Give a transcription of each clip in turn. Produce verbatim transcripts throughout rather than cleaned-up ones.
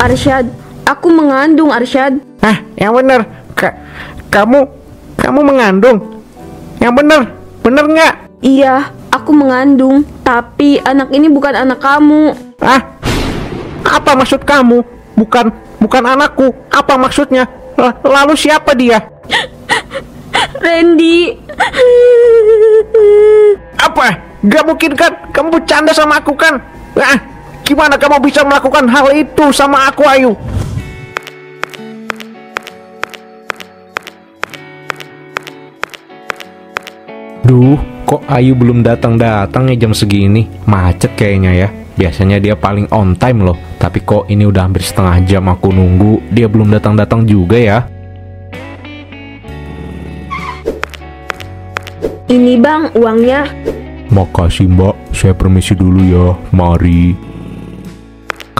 Arsyad, aku mengandung Arsyad. Ah, yang bener. Ka kamu, kamu mengandung. Yang bener, bener nggak? Iya, aku mengandung. Tapi anak ini bukan anak kamu. Ah, apa maksud kamu? Bukan, bukan anakku. Apa maksudnya? L lalu siapa dia? Randy. Apa? Gak mungkin kan? Kamu bercanda sama aku kan? Ah. Gimana kamu bisa melakukan hal itu sama aku, Ayu? Duh, kok Ayu belum datang-datang ya jam segini? Macet kayaknya ya. Biasanya dia paling on time loh. Tapi kok ini udah hampir setengah jam aku nunggu, dia belum datang-datang juga ya. Ini bang, uangnya. Makasih mbak, saya permisi dulu ya. Mari.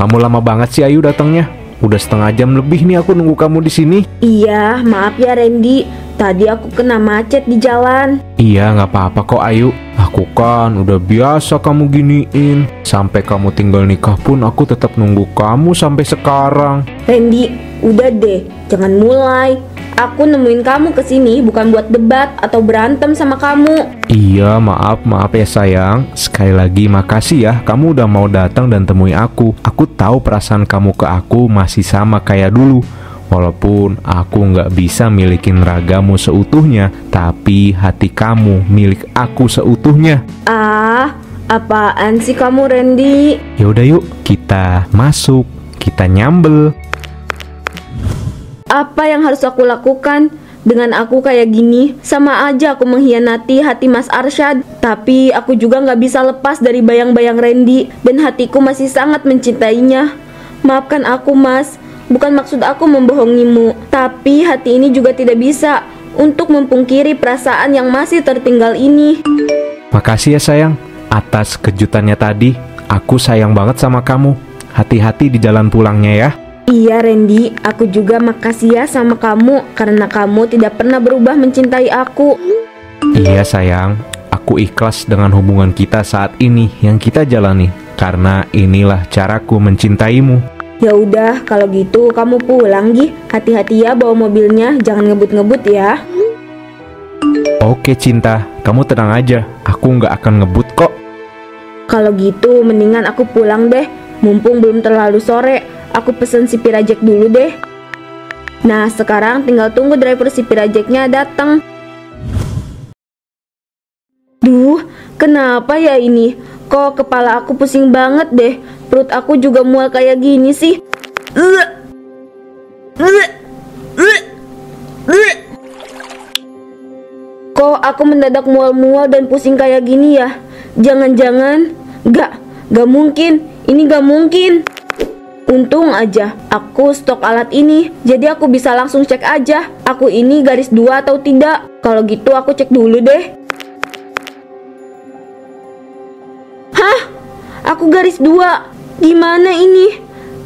Kamu lama banget sih Ayu datangnya. Udah setengah jam lebih nih aku nunggu kamu di sini. Iya, maaf ya Randy. Tadi aku kena macet di jalan. Iya, nggak apa-apa kok Ayu. Aku kan udah biasa kamu giniin. Sampai kamu tinggal nikah pun aku tetap nunggu kamu sampai sekarang. Randy, udah deh, jangan mulai. Aku nemuin kamu kesini bukan buat debat atau berantem sama kamu. Iya, maaf, maaf ya sayang. Sekali lagi makasih ya, kamu udah mau datang dan temui aku. Aku tahu perasaan kamu ke aku masih sama kayak dulu. Walaupun aku nggak bisa milikin ragamu seutuhnya, tapi hati kamu milik aku seutuhnya. Ah, apaan sih kamu Randy? Yaudah yuk, kita masuk, kita nyambel. Apa yang harus aku lakukan? Dengan aku kayak gini, sama aja aku mengkhianati hati Mas Arsyad. Tapi aku juga nggak bisa lepas dari bayang-bayang Randy, dan hatiku masih sangat mencintainya. Maafkan aku Mas, bukan maksud aku membohongimu, tapi hati ini juga tidak bisa untuk mempungkiri perasaan yang masih tertinggal ini. Makasih ya sayang, atas kejutannya tadi. Aku sayang banget sama kamu. Hati-hati di jalan pulangnya ya. Iya Randy, aku juga makasih ya sama kamu karena kamu tidak pernah berubah mencintai aku. Iya sayang, aku ikhlas dengan hubungan kita saat ini yang kita jalani karena inilah caraku mencintaimu. Ya udah, kalau gitu kamu pulang Gi. Hati-hati ya bawa mobilnya, jangan ngebut-ngebut ya. Oke cinta, kamu tenang aja, aku nggak akan ngebut kok. Kalau gitu mendingan aku pulang deh, mumpung belum terlalu sore. Aku pesen si Pirajek dulu deh. Nah sekarang tinggal tunggu driver si Pirajeknya datang. Duh, kenapa ya ini? Kok kepala aku pusing banget deh. Perut aku juga mual kayak gini sih. Kok aku mendadak mual-mual dan pusing kayak gini ya? Jangan-jangan. Gak, gak mungkin. Ini gak mungkin. Untung aja aku stok alat ini, jadi aku bisa langsung cek aja aku ini garis dua atau tidak. Kalau gitu aku cek dulu deh. Hah? Aku garis dua? Gimana ini?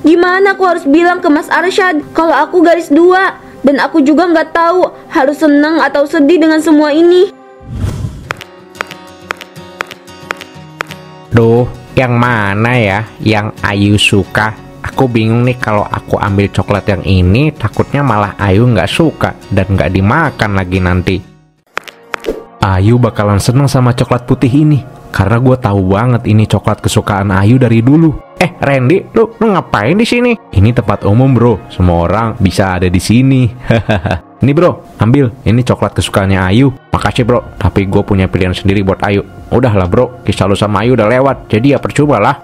Gimana aku harus bilang ke Mas Arsyad kalau aku garis dua? Dan aku juga nggak tahu harus senang atau sedih dengan semua ini. Duh, yang mana ya yang Ayu suka? Aku bingung nih, kalau aku ambil coklat yang ini takutnya malah Ayu nggak suka dan nggak dimakan lagi nanti. Ayu bakalan seneng sama coklat putih ini karena gue tahu banget ini coklat kesukaan Ayu dari dulu. Eh Randy, lu, lu ngapain di sini? Ini tempat umum bro, semua orang bisa ada di sini. Ini bro, ambil, ini coklat kesukaannya Ayu. Makasih bro, tapi gue punya pilihan sendiri buat Ayu. Udahlah bro, kisah lu sama Ayu udah lewat, jadi ya percoba lah.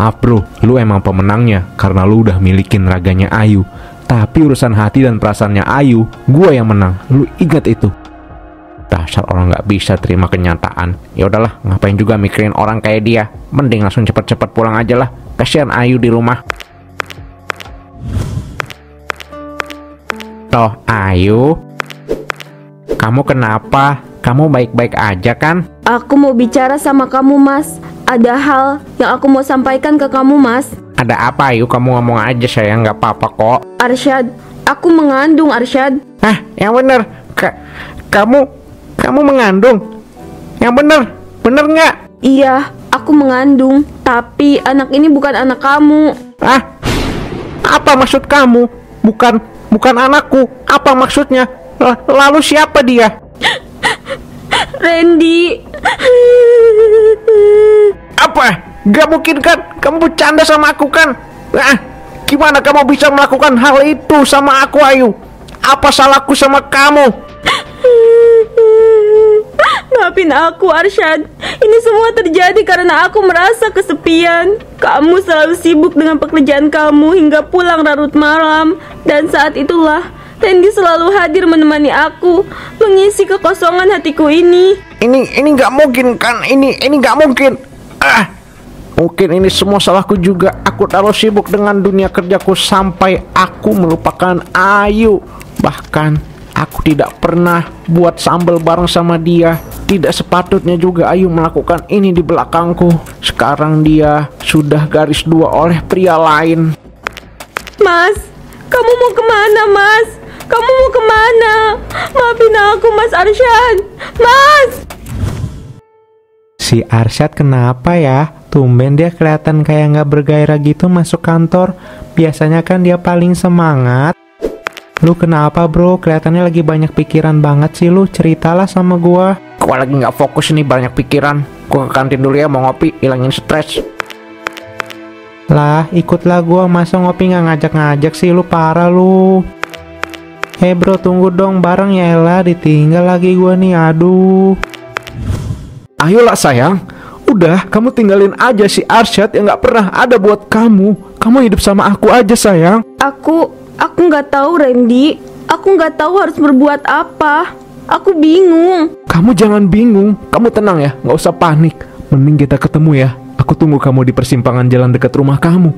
Maaf bro, lu emang pemenangnya karena lu udah milikin raganya Ayu. Tapi urusan hati dan perasaannya Ayu, gua yang menang. Lu ingat itu. Dasar orang nggak bisa terima kenyataan. Ya udahlah, ngapain juga mikirin orang kayak dia. Mending langsung cepet-cepet pulang aja lah. Kasihan Ayu di rumah. Toh Ayu, kamu kenapa? Kamu baik-baik aja kan? Aku mau bicara sama kamu Mas. Ada hal yang aku mau sampaikan ke kamu Mas. Ada apa Ayu? Kamu ngomong aja sayang, nggak apa-apa kok. Arsyad, aku mengandung Arsyad. Ah, yang bener. Ka kamu, kamu mengandung. Yang bener, bener nggak? Iya, aku mengandung. Tapi anak ini bukan anak kamu. Ah, apa maksud kamu? Bukan, bukan anakku. Apa maksudnya? L Lalu siapa dia? Randy. Apa? Gak mungkin kan? Kamu bercanda sama aku kan? Ah, gimana kamu bisa melakukan hal itu sama aku, Ayu? Apa salahku sama kamu? Maafin aku, Arsyad. Ini semua terjadi karena aku merasa kesepian. Kamu selalu sibuk dengan pekerjaan kamu hingga pulang larut malam. Dan saat itulah Randy selalu hadir menemani aku, mengisi kekosongan hatiku ini. Ini ini nggak mungkin kan? Ini ini nggak mungkin. Ah, mungkin ini semua salahku juga. Aku terlalu sibuk dengan dunia kerjaku sampai aku melupakan Ayu. Bahkan aku tidak pernah buat sambal bareng sama dia. Tidak sepatutnya juga Ayu melakukan ini di belakangku. Sekarang dia sudah garis dua oleh pria lain. Mas, kamu mau kemana, Mas? Kamu mau kemana? Maafin aku, Mas Arsyad. Mas! Si Arsyad kenapa ya? Tumben dia kelihatan kayak nggak bergairah gitu masuk kantor. Biasanya kan dia paling semangat. Lu kenapa bro? Kelihatannya lagi banyak pikiran banget sih lu. Ceritalah sama gua. Gua lagi nggak fokus nih, banyak pikiran. Gua ke kantin dulu ya, mau ngopi, ilangin stres. Lah, ikutlah gua. Masa ngopi nggak ngajak-ngajak sih lu, parah lu. Eh hey bro, tunggu dong bareng ya. Elah, ditinggal lagi gua nih, aduh. Ayolah sayang, udah kamu tinggalin aja si Arsyad yang gak pernah ada buat kamu. Kamu hidup sama aku aja sayang. Aku, aku gak tahu Randy. Aku gak tahu harus berbuat apa. Aku bingung. Kamu jangan bingung, kamu tenang ya, gak usah panik. Mending kita ketemu ya. Aku tunggu kamu di persimpangan jalan dekat rumah kamu.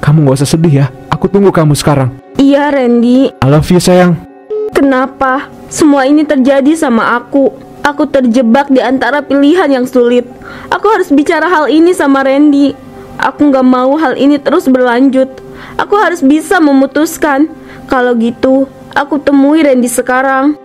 Kamu gak usah sedih ya, aku tunggu kamu sekarang. Iya Randy, I love you sayang. Kenapa semua ini terjadi sama aku? Aku terjebak di antara pilihan yang sulit. Aku harus bicara hal ini sama Randy. Aku gak mau hal ini terus berlanjut. Aku harus bisa memutuskan. Kalau gitu, aku temui Randy sekarang.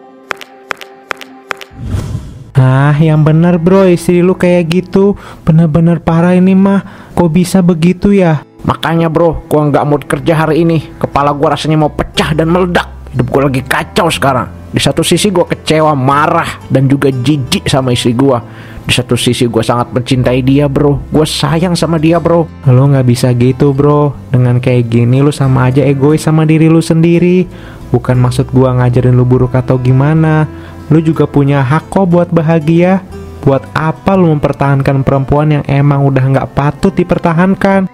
Ah, yang benar bro, istri lu kayak gitu. Bener-bener parah ini mah. Kok bisa begitu ya? Makanya bro, gua gak mau kerja hari ini. Kepala gua rasanya mau pecah dan meledak. Hidup gua lagi kacau sekarang. Di satu sisi gue kecewa, marah, dan juga jijik sama istri gue. Di satu sisi gue sangat mencintai dia bro. Gue sayang sama dia bro. Lo gak bisa gitu bro. Dengan kayak gini lo sama aja egois sama diri lo sendiri. Bukan maksud gue ngajarin lo buruk atau gimana. Lo juga punya hak kok buat bahagia. Buat apa lo mempertahankan perempuan yang emang udah gak patut dipertahankan?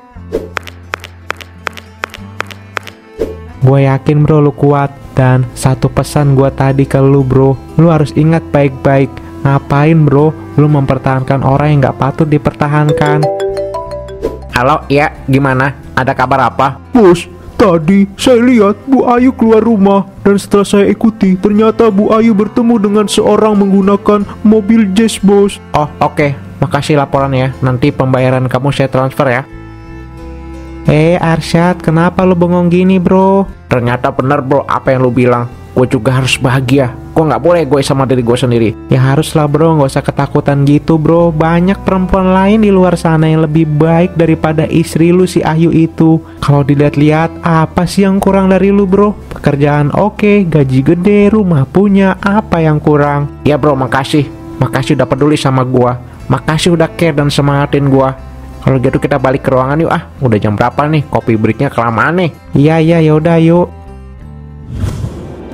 Gue yakin bro lu kuat. Dan satu pesan gue tadi ke lu bro, lu harus ingat baik-baik. Ngapain bro lu mempertahankan orang yang gak patut dipertahankan? Halo ya, gimana? Ada kabar apa? Bos, tadi saya lihat Bu Ayu keluar rumah. Dan setelah saya ikuti, ternyata Bu Ayu bertemu dengan seorang menggunakan mobil jazz bos. Oh oke, okay. Makasih laporannya. Nanti pembayaran kamu saya transfer ya. Eh hey, Arsyad, kenapa lu bengong gini bro? Ternyata bener bro apa yang lu bilang. Gue juga harus bahagia. Gue gak boleh gue sama diri gue sendiri. Ya haruslah bro, gak usah ketakutan gitu bro. Banyak perempuan lain di luar sana yang lebih baik daripada istri lu si Ayu itu. Kalau dilihat-lihat, apa sih yang kurang dari lu bro? Pekerjaan oke, okay, gaji gede, rumah punya, apa yang kurang? Ya bro, makasih. Makasih udah peduli sama gue. Makasih udah care dan semangatin gue. Kalau gitu kita balik ke ruangan yuk ah. Udah jam berapa nih? Kopi breaknya kelamaan nih. Iya iya yaudah yuk.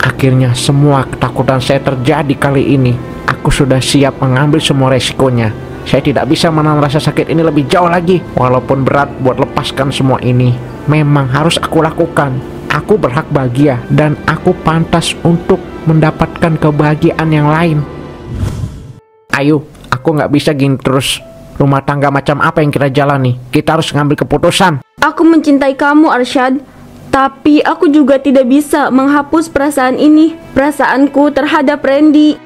Akhirnya semua ketakutan saya terjadi kali ini. Aku sudah siap mengambil semua resikonya. Saya tidak bisa menahan rasa sakit ini lebih jauh lagi. Walaupun berat buat lepaskan semua ini, memang harus aku lakukan. Aku berhak bahagia dan aku pantas untuk mendapatkan kebahagiaan yang lain. Ayo, aku nggak bisa gini terus. Rumah tangga macam apa yang kita jalani? Kita harus ngambil keputusan. Aku mencintai kamu, Arsyad. Tapi aku juga tidak bisa menghapus perasaan ini. Perasaanku terhadap Randy.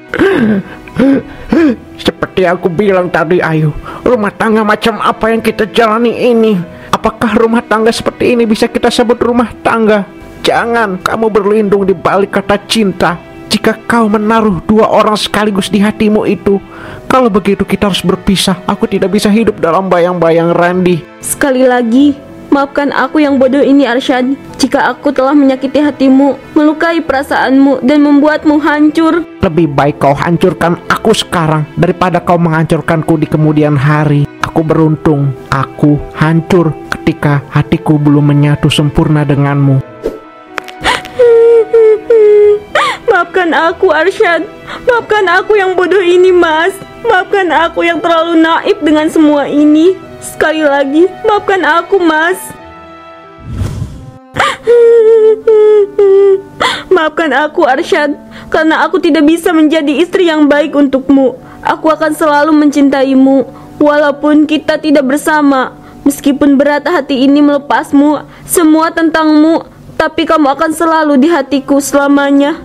Seperti aku bilang tadi, Ayu. Rumah tangga macam apa yang kita jalani ini? Apakah rumah tangga seperti ini bisa kita sebut rumah tangga? Jangan, kamu berlindung di balik kata cinta. jika kau menaruh dua orang sekaligus di hatimu itu. Kalau begitu kita harus berpisah. Aku tidak bisa hidup dalam bayang-bayang Randy. Sekali lagi, maafkan aku yang bodoh ini, Arsyad. Jika aku telah menyakiti hatimu, melukai perasaanmu, dan membuatmu hancur. Lebih baik kau hancurkan aku sekarang daripada kau menghancurkanku di kemudian hari. Aku beruntung, aku hancur ketika hatiku belum menyatu sempurna denganmu. Maafkan aku, Arsyad. Maafkan aku yang bodoh ini, Mas. Maafkan aku yang terlalu naif dengan semua ini. Sekali lagi, maafkan aku, Mas. Maafkan aku, Arsyad, karena aku tidak bisa menjadi istri yang baik untukmu. Aku akan selalu mencintaimu, walaupun kita tidak bersama. Meskipun berat hati ini melepasmu, semua tentangmu, tapi kamu akan selalu di hatiku selamanya.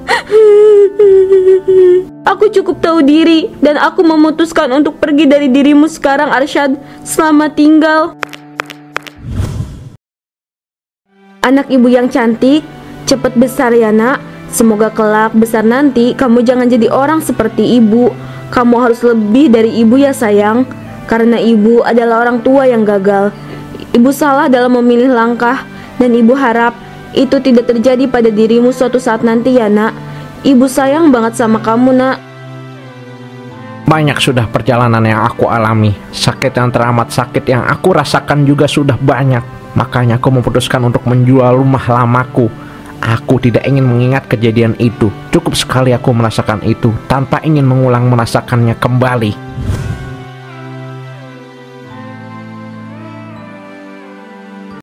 Aku cukup tahu diri, dan aku memutuskan untuk pergi dari dirimu sekarang, Arsyad. Selamat tinggal. Anak ibu yang cantik, cepat besar ya nak. Semoga kelak besar nanti kamu jangan jadi orang seperti ibu. Kamu harus lebih dari ibu ya sayang, karena ibu adalah orang tua yang gagal. Ibu salah dalam memilih langkah, dan ibu harap itu tidak terjadi pada dirimu suatu saat nanti ya nak. Ibu sayang banget sama kamu, nak. Banyak sudah perjalanan yang aku alami. Sakit yang teramat sakit yang aku rasakan juga sudah banyak. Makanya aku memutuskan untuk menjual rumah lamaku. Aku tidak ingin mengingat kejadian itu. Cukup sekali aku merasakan itu tanpa ingin mengulang merasakannya kembali.